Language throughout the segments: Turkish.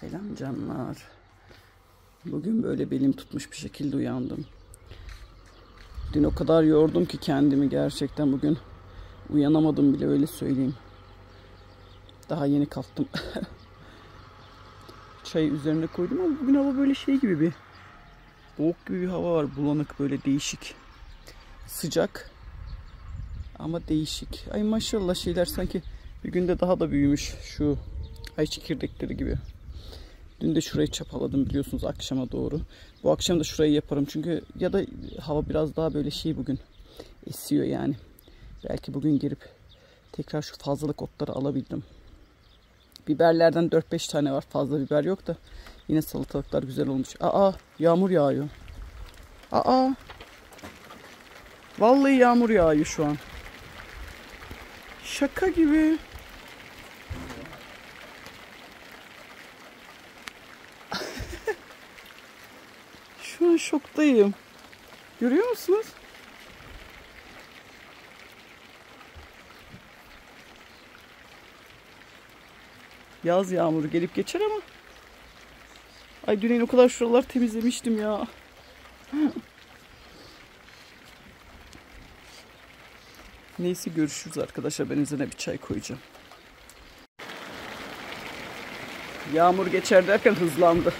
Selam canlar. Bugün böyle belim tutmuş bir şekilde uyandım. Dün o kadar yordum ki kendimi, gerçekten bugün uyanamadım bile, öyle söyleyeyim. Daha yeni kalktım. Çayı üzerine koydum ama bugün hava böyle şey gibi, bir boğuk gibi bir hava var, bulanık, böyle değişik. Sıcak ama değişik. Ay maşallah, şeyler sanki bir günde daha da büyümüş şu ay çekirdekleri gibi. Dün de şurayı çapaladım biliyorsunuz akşama doğru. Bu akşam da şurayı yaparım çünkü ya da hava biraz daha böyle şey bugün, esiyor yani. Belki bugün girip tekrar şu fazlalık otları alabildim. Biberlerden 4-5 tane var, fazla biber yok da yine salatalıklar güzel olmuş. Aa, yağmur yağıyor. Aa, vallahi yağmur yağıyor şu an. Şaka gibi. Şu an şoktayım. Görüyor musunuz? Yaz yağmuru gelip geçer ama. Ay dün o kadar şuralar temizlemiştim ya. Neyse, görüşürüz arkadaşlar. Ben üzerine bir çay koyacağım. Yağmur geçer derken hızlandı.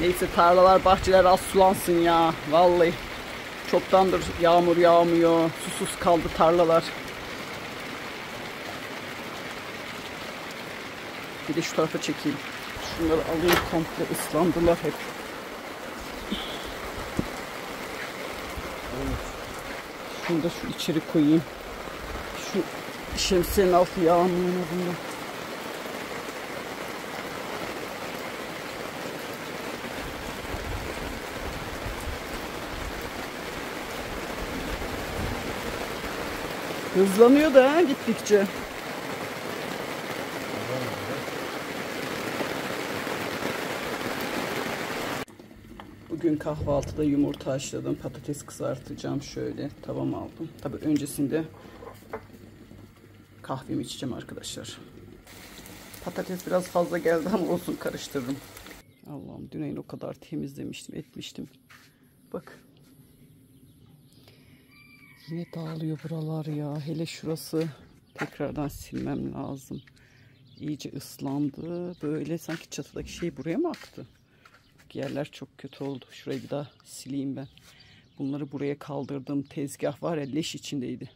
Neyse, tarlalar, bahçeler az sulansın ya. Vallahi çoktandır yağmur yağmıyor. Susuz kaldı tarlalar. Bir de şu tarafa çekeyim. Şunları alayım, komple ıslandılar hep. Şunu da şu içeri koyayım. Şu şemsiyenin altı yağmurun adında. Hızlanıyor da ha, gittikçe. Bugün kahvaltıda yumurta haşladım, patates kızartacağım, şöyle tavam aldım. Tabii öncesinde kahvemi içeceğim arkadaşlar. Patates biraz fazla geldi ama olsun, karıştırırım. Allah'ım, dün o kadar temizlemiştim, etmiştim. Bak. Yine dağılıyor buralar ya. Hele şurası, tekrardan silmem lazım. İyice ıslandı. Böyle sanki çatıdaki şey buraya mı aktı? Yerler çok kötü oldu. Şurayı bir daha sileyim ben. Bunları buraya kaldırdığım tezgah var ya, leş içindeydi.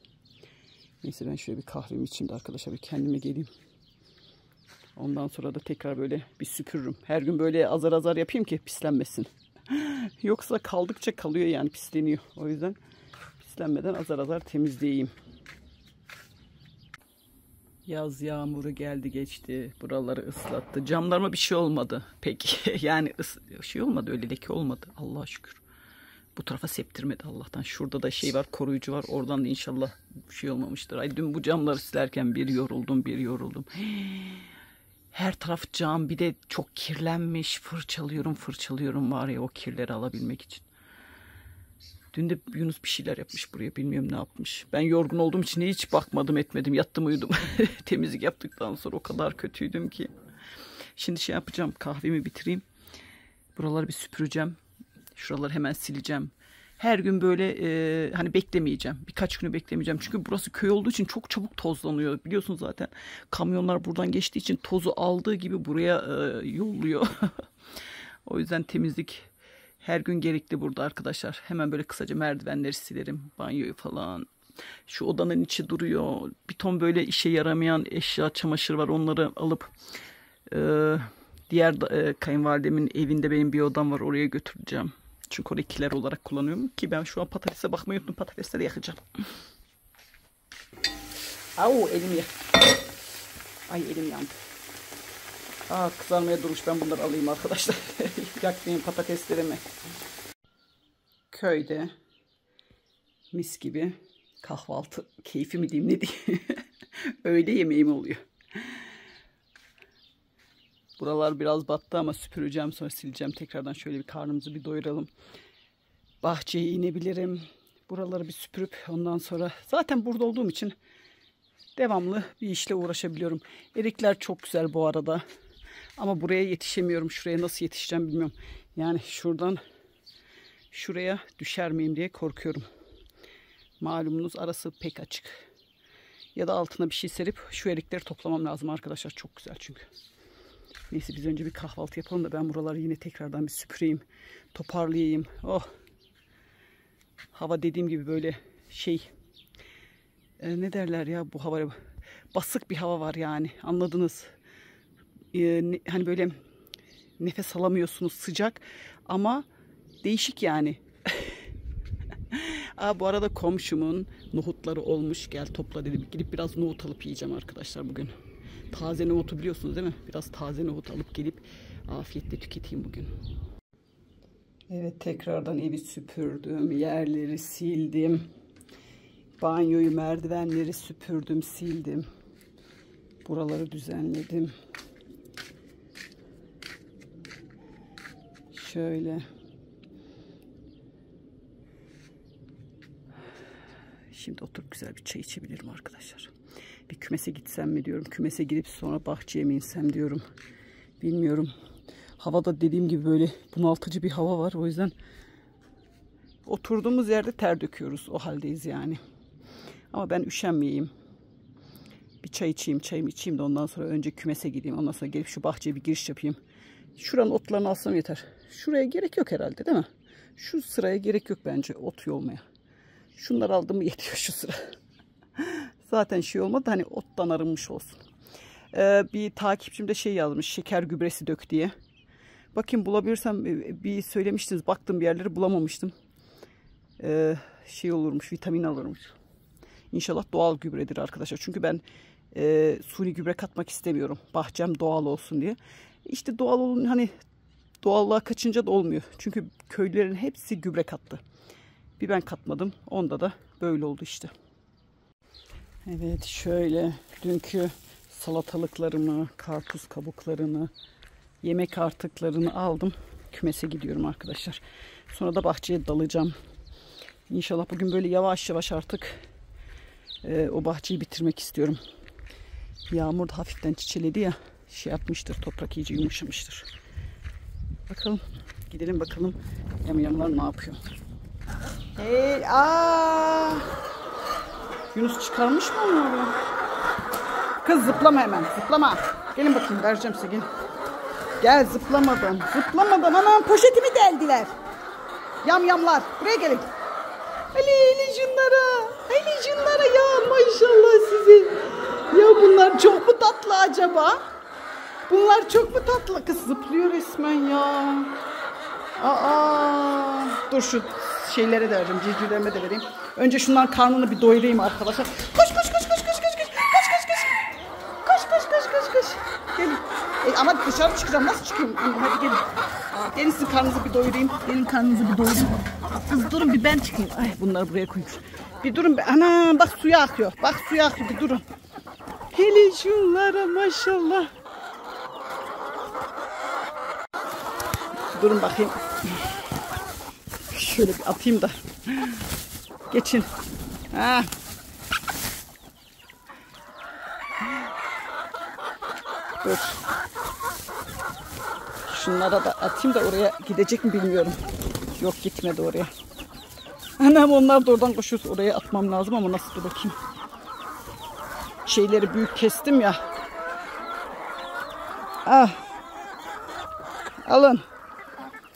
Neyse, ben şöyle bir kahvemi içeyim de arkadaşlar bir kendime geleyim. Ondan sonra da tekrar böyle bir süpürürüm. Her gün böyle azar azar yapayım ki pislenmesin. Yoksa kaldıkça kalıyor yani, pisleniyor. O yüzden pislenmeden azar azar temizleyeyim. Yaz yağmuru geldi geçti. Buraları ıslattı. Camlarıma bir şey olmadı. Peki yani şey olmadı, öyle leke olmadı. Allah'a şükür. Bu tarafa septirmedi Allah'tan. Şurada da şey var, koruyucu var. Oradan da inşallah bir şey olmamıştır. Ay dün bu camları silerken bir yoruldum. Her taraf cam, bir de çok kirlenmiş. Fırçalıyorum var ya, o kirleri alabilmek için. Dün de Yunus bir şeyler yapmış buraya. Bilmiyorum ne yapmış. Ben yorgun olduğum için hiç bakmadım etmedim. Yattım uyudum. Temizlik yaptıktan sonra o kadar kötüydüm ki. Şimdi şey yapacağım. Kahvemi bitireyim. Buraları bir süpüreceğim. Şuraları hemen sileceğim. Her gün böyle hani beklemeyeceğim. Birkaç günü beklemeyeceğim. Çünkü burası köy olduğu için çok çabuk tozlanıyor. Biliyorsunuz zaten kamyonlar buradan geçtiği için tozu aldığı gibi buraya yolluyor. O yüzden temizlik her gün gerekli burada arkadaşlar. Hemen böyle kısaca merdivenleri silerim. Banyoyu falan. Şu odanın içi duruyor. Bir ton böyle işe yaramayan eşya, çamaşır var. Onları alıp diğer kayınvalidemin evinde benim bir odam var. Oraya götüreceğim. Çünkü orayı kiler olarak kullanıyorum. Ki ben şu an patatese bakmayı unuttum. Patatesleri yakacağım. Au, elim yak. Ay, elim yandı. Aa, kızarmaya durmuş. Ben bunları alayım arkadaşlar. Yaktığım patateslerimi. Köyde mis gibi kahvaltı keyfi mi diyeyim ne diyeyim. Öğle yemeğim oluyor. Buralar biraz battı ama süpüreceğim, sonra sileceğim. Tekrardan şöyle bir karnımızı bir doyuralım. Bahçeye inebilirim. Buraları bir süpürüp ondan sonra zaten burada olduğum için devamlı bir işle uğraşabiliyorum. Erikler çok güzel bu arada. Ama buraya yetişemiyorum. Şuraya nasıl yetişeceğim bilmiyorum. Yani şuradan şuraya düşer miyim diye korkuyorum. Malumunuz arası pek açık. Ya da altına bir şey serip şu erikleri toplamam lazım arkadaşlar. Çok güzel çünkü. Neyse biz önce bir kahvaltı yapalım da ben buraları yine tekrardan bir süpüreyim. Toparlayayım. Oh. Hava dediğim gibi böyle şey. Ne derler ya bu hava. Basık bir hava var yani. Anladınız. Hani böyle nefes alamıyorsunuz, sıcak ama değişik yani. Bu arada komşumun nohutları olmuş, gel topla dedim. Gidip biraz nohut alıp yiyeceğim arkadaşlar bugün. Taze nohutu biliyorsunuz değil mi? Biraz taze nohut alıp gelip afiyetle tüketeyim bugün. Evet, tekrardan evi süpürdüm, yerleri sildim, banyoyu, merdivenleri süpürdüm, sildim, buraları düzenledim. Şöyle. Şimdi oturup güzel bir çay içebilirim arkadaşlar. Bir kümese gitsem mi diyorum. Kümese girip sonra bahçeye mi insem diyorum. Bilmiyorum. Havada dediğim gibi böyle bunaltıcı bir hava var. O yüzden oturduğumuz yerde ter döküyoruz. O haldeyiz yani. Ama ben üşenmeyeyim. Bir çay içeyim. Çayımı içeyim de ondan sonra önce kümese gideyim. Ondan sonra gelip şu bahçeye bir giriş yapayım. Şuranın otlarını alsam yeter. Şuraya gerek yok herhalde değil mi? Şu sıraya gerek yok bence ot yolmaya. Şunları aldım yetiyor şu sıra. Zaten şey olmadı, hani ottan arınmış olsun. Bir takipçim de şey yazmış, şeker gübresi dök diye. Bakayım bulabilirsem, bir söylemiştiniz, baktım bir yerleri bulamamıştım. Şey olurmuş, vitamin alırmış. İnşallah doğal gübredir arkadaşlar. Çünkü ben suni gübre katmak istemiyorum. Bahçem doğal olsun diye. İşte doğal olun, hani doğallığa kaçınca da olmuyor. Çünkü köylülerin hepsi gübre kattı. Bir ben katmadım. Onda da böyle oldu işte. Evet, şöyle dünkü salatalıklarımı, karpuz kabuklarını, yemek artıklarını aldım. Kümese gidiyorum arkadaşlar. Sonra da bahçeye dalacağım. İnşallah bugün böyle yavaş yavaş artık o bahçeyi bitirmek istiyorum. Yağmur da hafiften çiçeledi ya. Şey yapmıştır, toprak iyice yumuşamıştır. Bakalım, gidelim bakalım yamyamlar ne yapıyor. Hey, aa! Yunus çıkarmış mı onları? Kız zıplama hemen, zıplama. Gelin bakayım, vereceğim size, gelin. Gel zıplamadan, zıplamadan. Anam poşetimi deldiler. Yamyamlar, buraya gelin. Ali şunlara, Ali şunlara ya, maşallah sizi. Ya bunlar çok mu tatlı acaba? Bunlar çok mu tatlı? Kız zıplıyor resmen ya. Aa, dur şu şeylere de vereceğim, civcivlerime de vereyim. Önce şunların karnını bir doyurayım arkadaşlar. Koş koş koş koş koş koş koş koş koş koş koş koş koş koş koş. Gelin. Ama dışarı çıkacağım, nasıl çıkayım? Hadi gelin. Gelin sizin karnınızı bir doyurayım. Gelin karnınızı bir doyurayım. Kız durun bir ben çıkayım. Ay bunları buraya koymuş. Bir durun be. Ana bak suya akıyor. Bak suya akıyor, bir durun. Hele şunlara maşallah. Durun bakayım. Şöyle bir atayım da. Geçin. Ha. Dur. Şunlara da atayım da oraya gidecek mi bilmiyorum. Yok, gitmedi oraya. Anam onlar da oradan koşuyor. Oraya atmam lazım ama nasıl, dur bakayım. Şeyleri büyük kestim ya. Ah. Alın.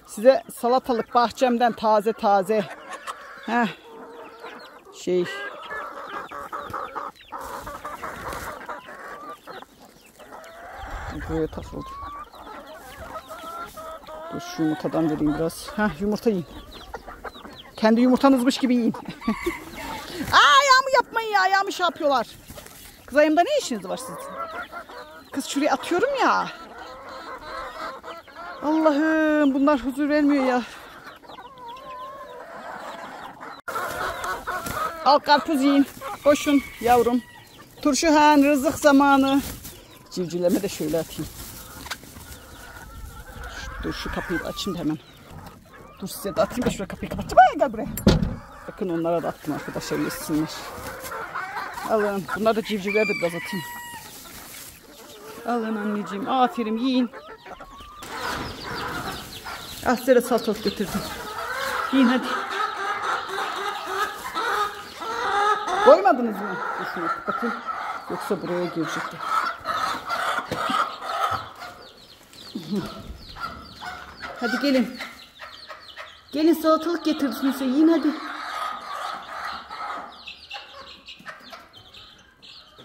Size salatalık bahçemden taze taze. Heh. Şey. Buraya takıldı. Dur şu yumurtadan vereyim biraz. Heh, yumurta yiyin. Kendi yumurtanızmış gibi yiyin. Aa, ayağımı yapmayın ya. Ayağımı şey yapıyorlar. Kız ayağımda ne işiniz var sizin? Kız şuraya atıyorum ya. Allah'ım bunlar huzur vermiyor ya. Al karpuz yiyin. Koşun yavrum. Turşuhan, rızık zamanı. Civcivlerime de şöyle atayım. Dur şu kapıyı da açayım da hemen. Dur size de atayım da şuraya kapıyı kapatacağım. Ay, gel buraya. Bakın onlara da attım arkadaşlar, yesinler. Alın. Bunlar da civcivler de biraz atayım. Alın anneciğim. Aferin, yiyin. Ah, size de salatalık getirdim. Yiyin hadi. Doymadınız mı? Bakın. Yoksa buraya girecekler. Hadi gelin. Gelin, salatalık getirdim size. Yiyin hadi.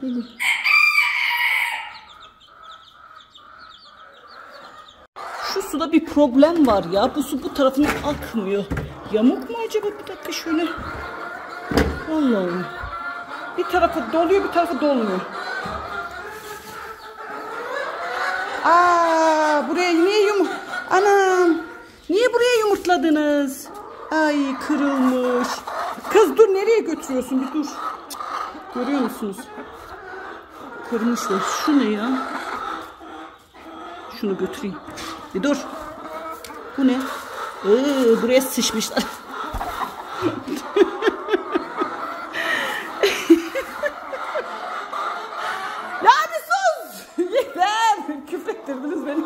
Gelin. Şu suda bir problem var ya. Bu su bu tarafına akmıyor. Yamuk mu acaba? Bir dakika şöyle. Allah'ım. Bir tarafı doluyor, bir tarafı dolmuyor. Aa, buraya niye yumurt... Anam. Niye buraya yumurtladınız? Ay, kırılmış. Kız dur, nereye götürüyorsun? Bir dur. Görüyor musunuz? Kırmışlar. Şu ne ya? Şunu götüreyim. Bir dur. Bu ne? Buraya sıçmışlar. Lansız! Yeter! Küfrettirdiniz beni.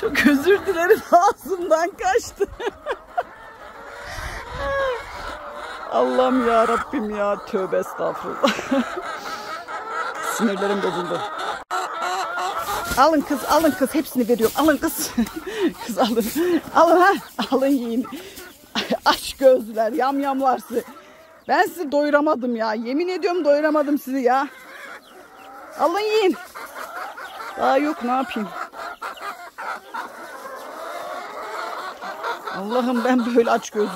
Çok özür dilerim. Ağzımdan kaçtı. Allah'ım ya Rabbim ya. Tövbe estağfurullah. Sinirlerim bozuldu. Alın kız, alın kız. Hepsini veriyorum. Alın kız. Kız alın. Alın ha. Alın yiyin. Aç gözlüler, yamyamlar sizi. Ben sizi doyuramadım ya. Yemin ediyorum doyuramadım sizi ya. Alın yiyin. Daha yok, ne yapayım. Allah'ım, ben böyle aç gözlü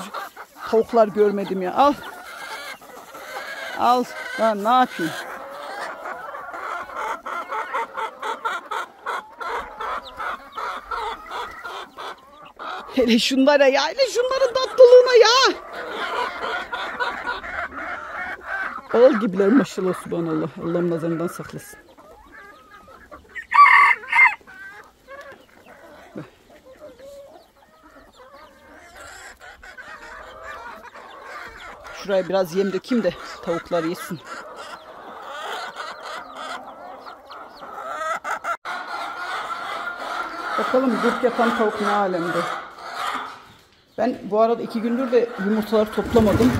tavuklar görmedim ya. Al. Al. Ben ne yapayım? Hele şunlara ya. Hele şunların tatlılığına ya. Al gibiler maşallah, subhanallah. Allah'ın nazarından saklasın. Şuraya biraz yem dökeyim de tavuklar yesin. Bakalım dört yapan tavuk ne alemde. Ben bu arada 2 gündür de yumurtaları toplamadım.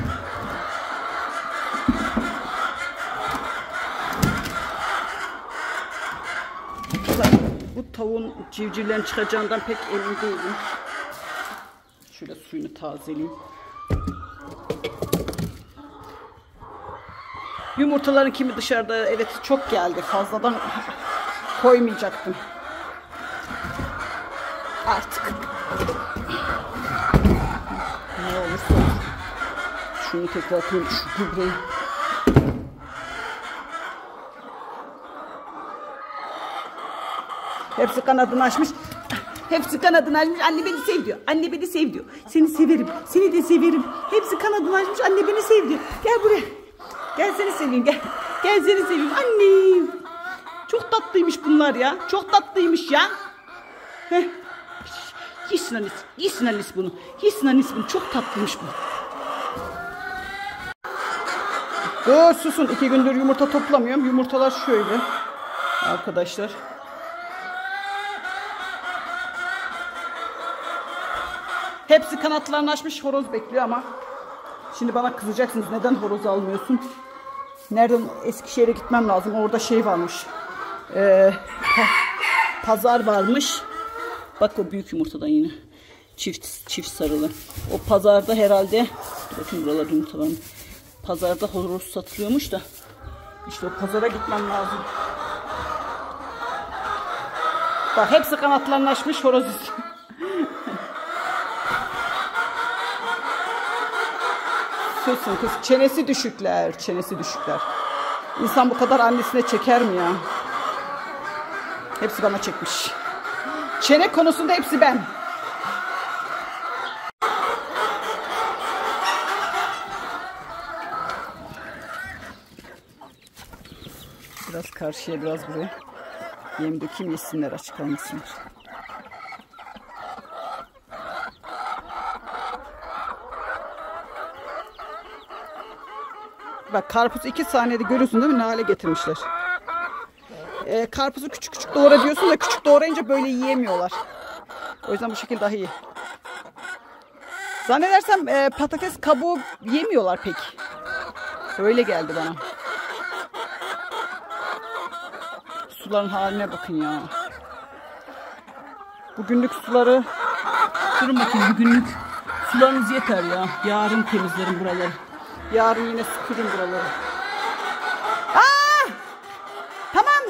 Bu tavuğun civcivlerin çıkacağından pek emin değilim. Şöyle suyunu tazeleyeyim. Yumurtaların kimi dışarıda, evet çok geldi, fazladan koymayacaktım. Artık ne olursa olsun. Şunu tekrar atayım, şu gübreyi. Hepsi kanadını açmış. Hepsi kanadını açmış. Anne beni sev diyor. Anne beni sev diyor. Seni severim. Seni de severim. Hepsi kanadını açmış. Anne beni sev diyor. Gel buraya. Gel seni seveyim. Gel. Gel seni seveyim. Annem. Çok tatlıymış bunlar ya. Çok tatlıymış ya. Heh. Yesin annesi. Yesin annesi bunu. Yesin annesi bunu. Çok tatlıymış bu. Dur susun. 2 gündür yumurta toplamıyorum. Yumurtalar şöyle. Arkadaşlar. Hepsi kanatlarını açmış, horoz bekliyor ama şimdi bana kızacaksınız, neden horoz almıyorsun? Nereden? Eskişehir'e gitmem lazım, orada şey varmış, pazar varmış. Bak o büyük yumurtadan yine çift sarılı. O pazarda herhalde, bakın buralarda yumurta var. Pazarda horoz satılıyormuş da işte o pazara gitmem lazım. Bak hepsi kanatlarını açmış, horoz istiyor. Kız, çenesi düşükler, çenesi düşükler. İnsan bu kadar annesine çeker mi ya? Hepsi bana çekmiş. Çene konusunda hepsi ben. Biraz karşıya biraz buraya yem dökeyim, yesinler, açık almasınlar. Bak karpuz 2 saniyede görüyorsun değil mi? Ne hale getirmişler. Karpuzu küçük küçük doğra diyorsun da küçük doğrayınca böyle yiyemiyorlar. O yüzden bu şekilde daha iyi. Zannedersem patates kabuğu yemiyorlar pek. Öyle geldi bana. Suların haline bakın ya. Bugünlük suları... Durun bakayım, bugünlük sularınız yeter ya. Yarın temizlerim buraları. Yarın yine süpürün buraları. Aa! Tamam.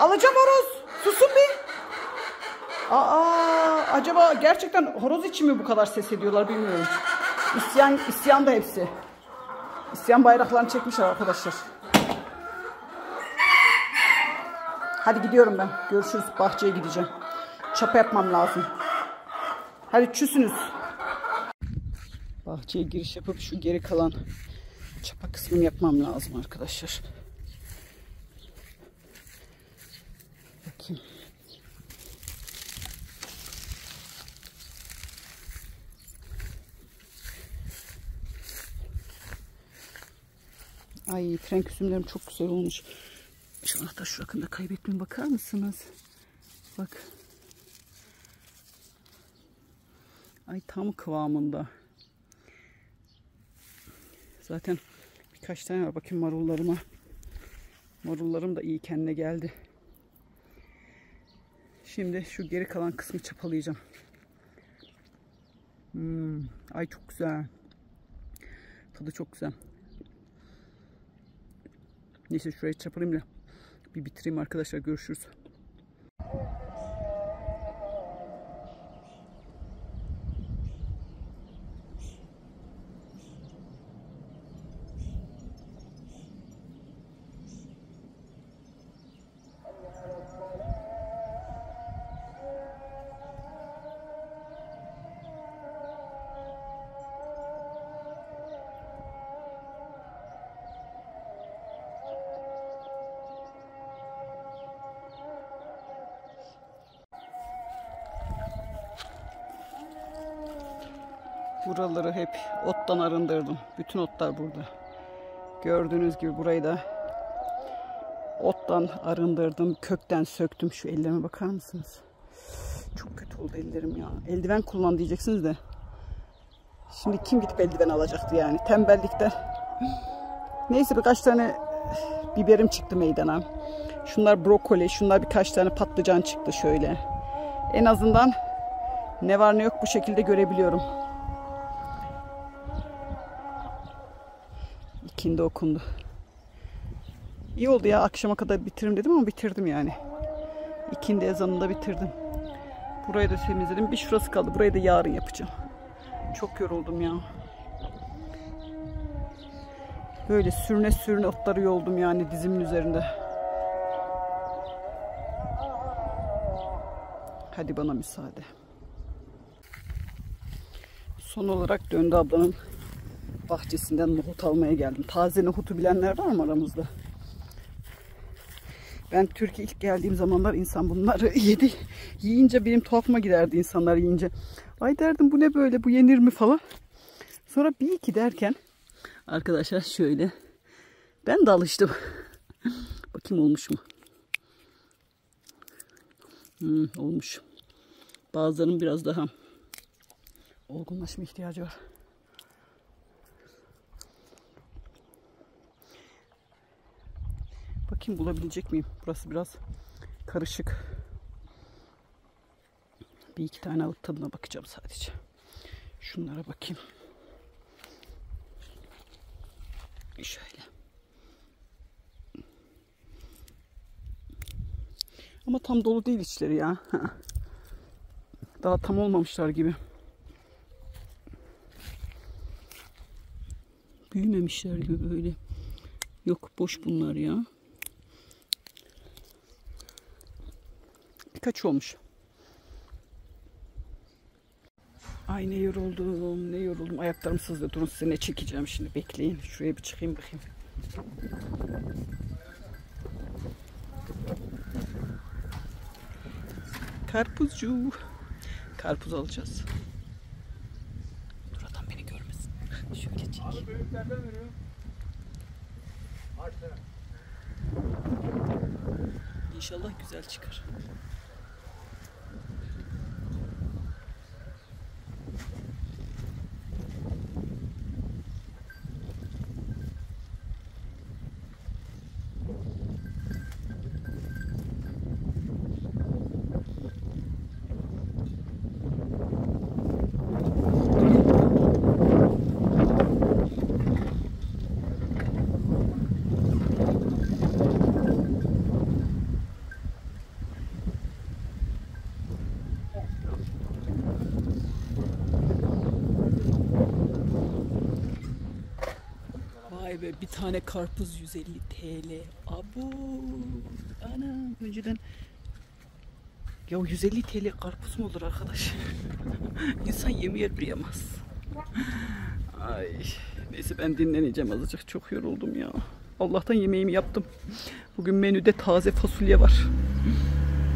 Alacağım horoz. Susun bir. Aa, acaba gerçekten horoz için mi bu kadar ses ediyorlar bilmiyorum. İsyan da hepsi. İsyan bayraklarını çekmişler arkadaşlar. Hadi gidiyorum ben. Görüşürüz. Bahçeye gideceğim. Çapa yapmam lazım. Hadi çüsünüz. Bahçeye giriş yapıp şu geri kalan çapa kısmını yapmam lazım arkadaşlar. Bakayım. Ay, frenk üzümlerim çok güzel olmuş. Şu anahtar şu akında kaybetmeye bakar mısınız? Bak. Ay, tam kıvamında. Zaten birkaç tane var. Bakayım marullarıma. Marullarım da iyi kendine geldi. Şimdi şu geri kalan kısmı çapalayacağım. Ay çok güzel. Tadı çok güzel. Neyse şurayı çapalayayım da bir bitireyim arkadaşlar. Görüşürüz. Buraları hep ottan arındırdım. Bütün otlar burada. Gördüğünüz gibi burayı da ottan arındırdım. Kökten söktüm. Şu ellerime bakar mısınız? Çok kötü oldu ellerim ya. Eldiven kullan diyeceksiniz de. Şimdi kim gidip eldiven alacaktı yani? Tembellikten. Neyse birkaç tane biberim çıktı meydana. Şunlar brokoli. Şunlar birkaç tane patlıcan çıktı şöyle. En azından ne var ne yok bu şekilde görebiliyorum. İkindi okundu. İyi oldu ya, akşama kadar bitiririm dedim ama bitirdim yani. İkindi ezanında bitirdim. Burayı da temizledim. Bir şurası kaldı. Burayı da yarın yapacağım. Çok yoruldum ya. Böyle sürüne sürüne otları yoldum yani dizimin üzerinde. Hadi bana müsaade. Son olarak döndü ablanın bahçesinden nohut almaya geldim. Taze nohutu bilenler var mı aramızda? Ben Türkiye'ye ilk geldiğim zamanlar insan bunları yedi. Yiyince benim tuhafıma giderdi, insanlar yiyince. Ay derdim, bu ne böyle, bu yenir mi falan. Sonra bir iki derken arkadaşlar şöyle, ben de alıştım. Bakayım olmuş mu? Olmuş. Bazılarının biraz daha olgunlaşma ihtiyacı var. Bakayım bulabilecek miyim? Burası biraz karışık. Bir iki tane alıp tadına bakacağım sadece. Şunlara bakayım. Şöyle. Ama tam dolu değil içleri ya. Daha tam olmamışlar gibi. Büyümemişler gibi böyle. Yok, boş bunlar ya. Kaç olmuş? Ay ne yoruldum, ne yoruldum. Ayaklarım sızlıyor. Durun, size ne çekeceğim şimdi, bekleyin. Şuraya bir çıkayım bakayım. Karpuzcu. Karpuz alacağız. Dur adam beni görmesin. Şöyle çek. Abi büyüklerden veriyor. İnşallah güzel çıkar. Ve bir tane karpuz 150 TL. Abo. Anam. Önceden ya 150 TL karpuz mu olur arkadaş? İnsan yemeye kıyamaz. Ay. Neyse ben dinleneceğim azıcık. Çok yoruldum ya. Allah'tan yemeğimi yaptım. Bugün menüde taze fasulye var.